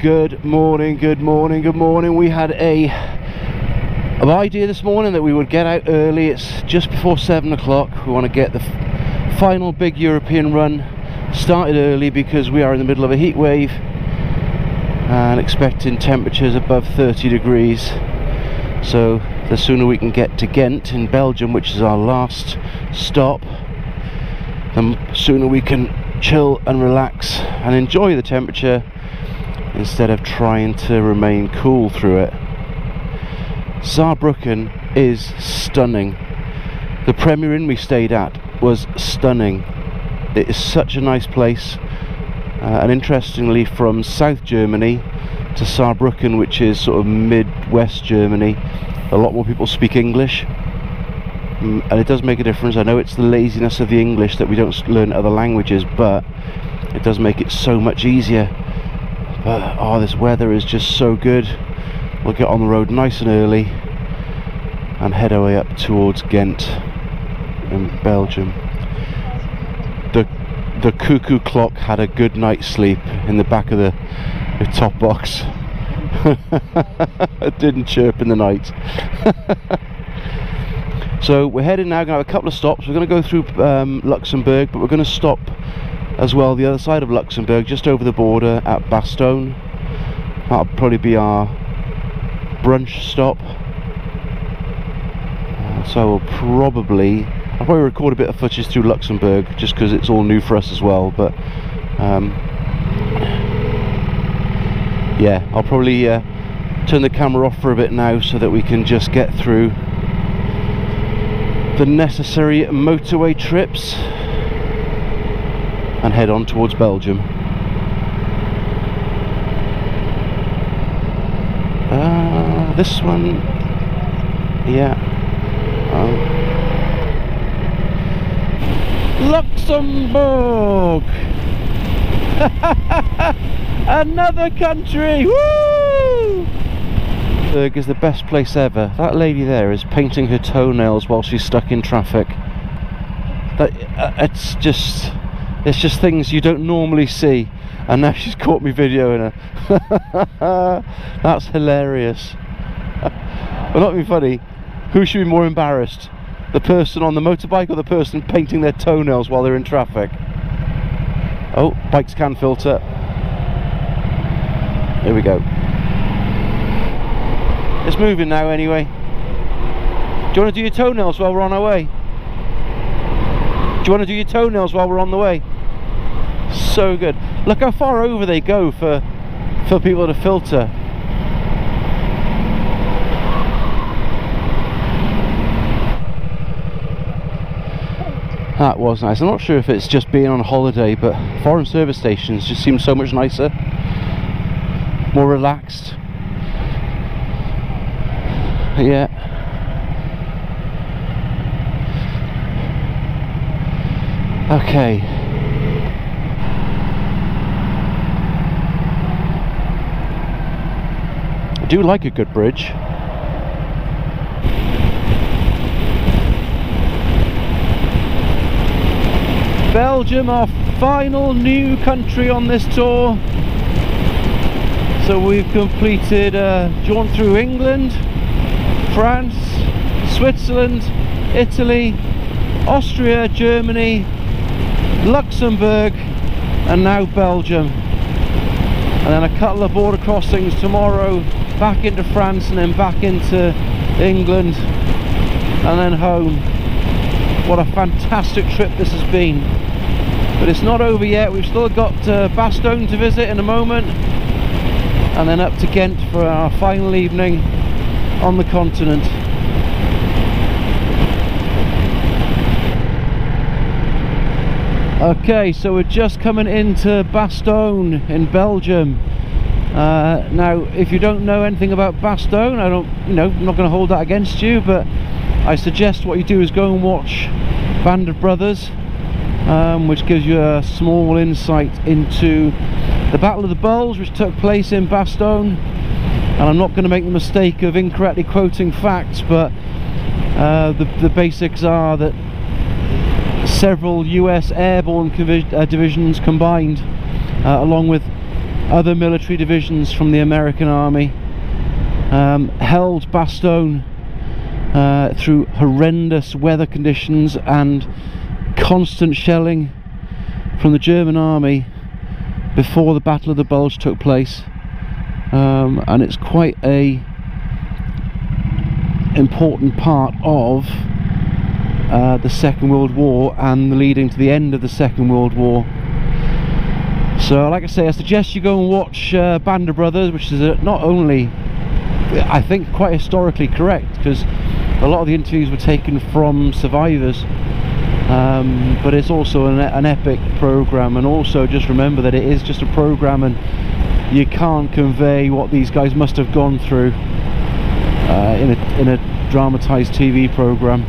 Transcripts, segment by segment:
Good morning. We had an idea this morning that we would get out early. It's just before 7 o'clock. We want to get the final big European run started early because we are in the middle of a heat wave and expecting temperatures above 30 degrees. So the sooner we can get to Ghent in Belgium, which is our last stop, the sooner we can chill and relax and enjoy the temperature instead of trying to remain cool through it. Saarbrücken is stunning. The Premier Inn we stayed at was stunning. It is such a nice place, and interestingly, from South Germany to Saarbrücken, which is sort of mid-west Germany, a lot more people speak English, and it does make a difference. I know it's the laziness of the English that we don't learn other languages, but it does make it so much easier. But oh, this weather is just so good. We'll get on the road nice and early and head away up towards Ghent in Belgium. The cuckoo clock had a good night's sleep in the back of the top box. It didn't chirp in the night. So we're heading now, gonna have a couple of stops. We're gonna go through Luxembourg, but we're gonna stop as well the other side of Luxembourg, just over the border at Bastogne. That'll probably be our brunch stop. So we'll I'll probably record a bit of footage through Luxembourg, just because it's all new for us as well, but yeah, I'll probably turn the camera off for a bit now so that we can just get through the necessary motorway trips and head on towards Belgium. This one, yeah. Luxembourg! Another country! Woo! Luxembourg is the best place ever. That lady there is painting her toenails while she's stuck in traffic. It's just things you don't normally see, and now she's caught me videoing her. That's hilarious. Well, not even funny. Who should be more embarrassed? The person on the motorbike or the person painting their toenails while they're in traffic? Oh, bike's can filter. Here we go. It's moving now anyway. Do you want to do your toenails while we're on our way? Do you want to do your toenails while we're on the way? So good. Look how far over they go for people to filter. That was nice. I'm not sure if it's just being on holiday, but foreign service stations just seem so much nicer, more relaxed. Yeah. Okay. I do like a good bridge. Belgium, our final new country on this tour. So we've completed drawn through England, France, Switzerland, Italy, Austria, Germany, Luxembourg, and now Belgium. And then a couple of border crossings tomorrow, back into France and then back into England and then home. What a fantastic trip this has been. But it's not over yet. We've still got Bastogne to visit in a moment, and then up to Ghent for our final evening on the continent. Okay, so we're just coming into Bastogne in Belgium. Now, if you don't know anything about Bastogne, I'm not going to hold that against you, but I suggest what you do is go and watch Band of Brothers, which gives you a small insight into the Battle of the Bulge, which took place in Bastogne. And I'm not going to make the mistake of incorrectly quoting facts, but the basics are that several US airborne divisions combined, along with Other military divisions from the American army held Bastogne through horrendous weather conditions and constant shelling from the German army before the Battle of the Bulge took place, and it's quite a important part of the Second World War and leading to the end of the Second World War. So like I say, I suggest you go and watch Band of Brothers, which is not only, I think, quite historically correct, because a lot of the interviews were taken from survivors, but it's also an epic program. And also just remember that it is just a program and you can't convey what these guys must have gone through in a dramatized TV program.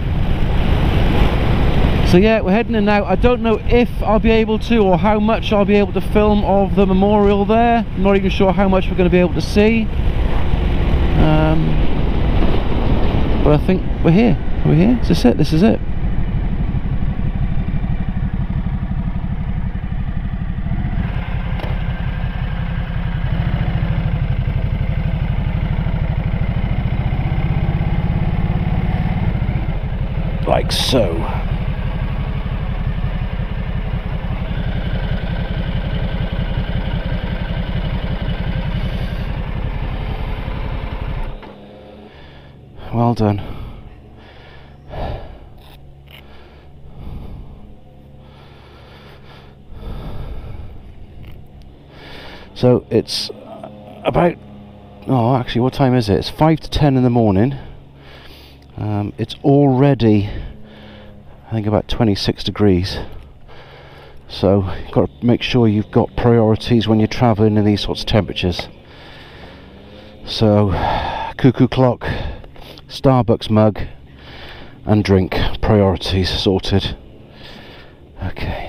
So yeah, we're heading in now. I don't know if I'll be able to, or how much I'll be able to film of the memorial there. I'm not even sure how much we're going to be able to see, but I think we're here. Is this it? This is it. Like so. Well done. So it's about, oh actually, what time is it? It's 5 to 10 in the morning. It's already, I think, about 26 degrees. So you've got to make sure you've got priorities when you're travelling in these sorts of temperatures. So cuckoo clock, Starbucks mug and drink, priorities sorted. Okay.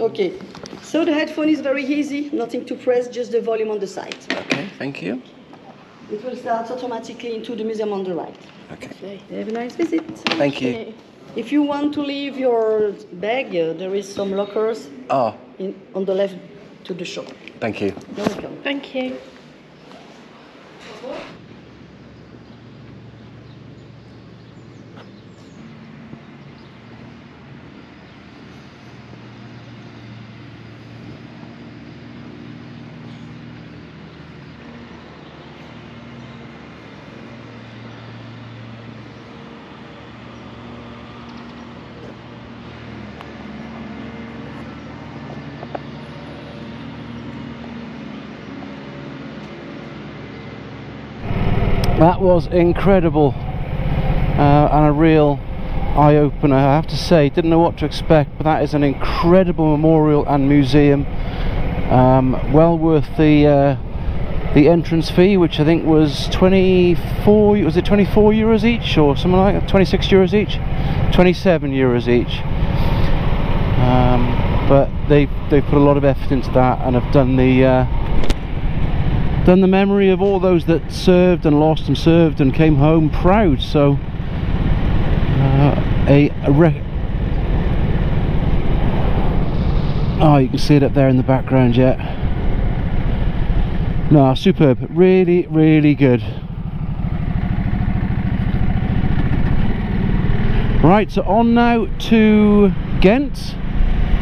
Okay, so the headphone is very easy, nothing to press, just the volume on the side. Okay, thank you. It will start automatically into the museum on the right. Okay. Okay. Have a nice visit. Thank okay. you. If you want to leave your bag, there is some lockers on the left to the shop. Thank you. You're welcome. Thank you. That was incredible, and a real eye-opener, I have to say. Didn't know what to expect, but that is an incredible memorial and museum. Well worth the entrance fee, which I think was 24, was it 24 euros each or something like that? 26 euros each? 27 euros each. But they put a lot of effort into that and have done the memory of all those that served and lost and served and came home proud. So oh, you can see it up there in the background. Yeah, no, superb, really really good. Right, so on now to Ghent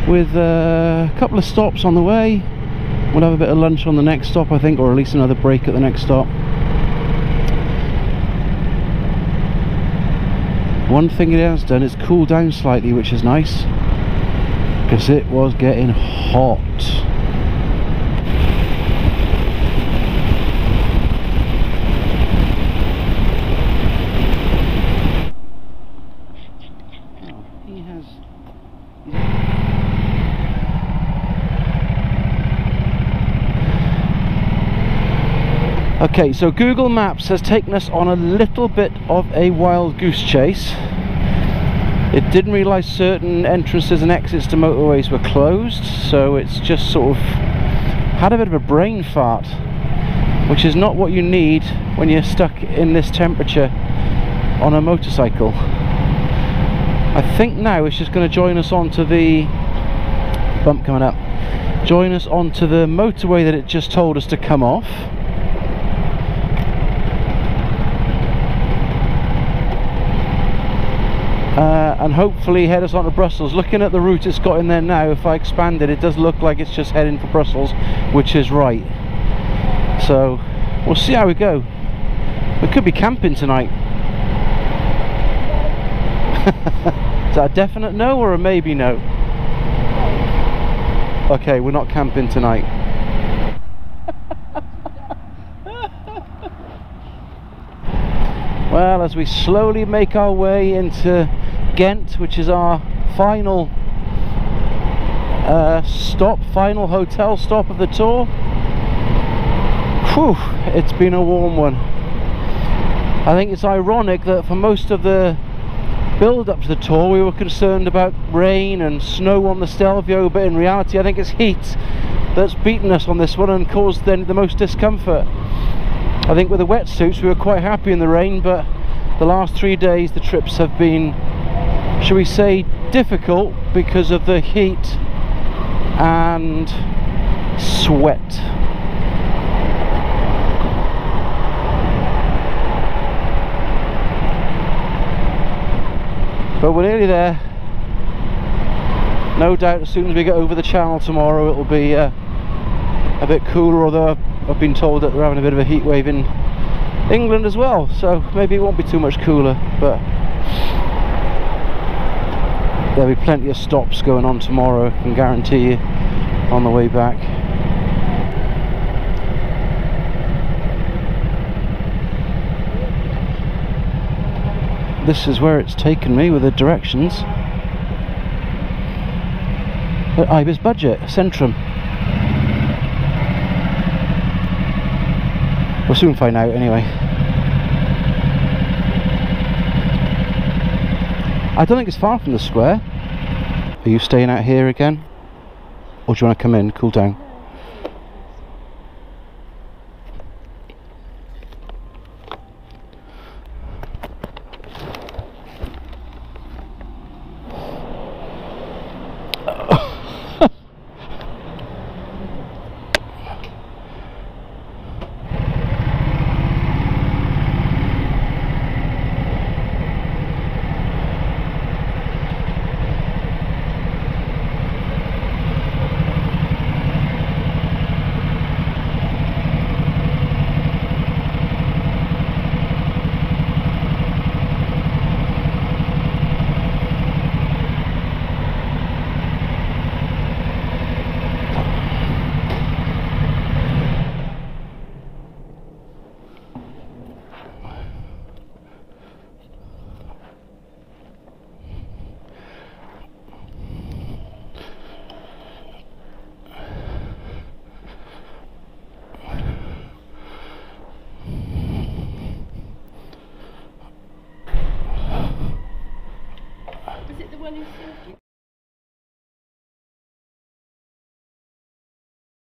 with a couple of stops on the way. We'll have a bit of lunch on the next stop, I think, or at least another break at the next stop. One thing it has done is cool down slightly, which is nice, because it was getting hot. Okay, so Google Maps has taken us on a little bit of a wild goose chase. It didn't realise certain entrances and exits to motorways were closed, so it's just sort of had a bit of a brain fart, which is not what you need when you're stuck in this temperature on a motorcycle. I think now it's just going to join us onto the bump coming up, join us onto the motorway that it just told us to come off. And hopefully head us on to Brussels. Looking at the route it's got in there now, if I expand it, it does look like it's just heading for Brussels, which is right. So we'll see how we go. We could be camping tonight. Is that a definite no or a maybe no? Okay, we're not camping tonight. Well, as we slowly make our way into Ghent, which is our final stop, final hotel stop of the tour. Whew, it's been a warm one. I think it's ironic that for most of the build-up to the tour we were concerned about rain and snow on the Stelvio, but in reality I think it's heat that's beaten us on this one and caused then the most discomfort. I think with the wetsuits we were quite happy in the rain, but the last 3 days the trips have been, shall we say, difficult because of the heat and sweat. But we're nearly there. No doubt as soon as we get over the channel tomorrow it'll be a bit cooler, although I've been told that they're having a bit of a heat wave in England as well, so maybe it won't be too much cooler, but there'll be plenty of stops going on tomorrow, I can guarantee you, on the way back. This is where it's taken me with the directions. At Ibis Budget, Centrum. We'll soon find out anyway. I don't think it's far from the square. Are you staying out here again? Or do you want to come in, cool down?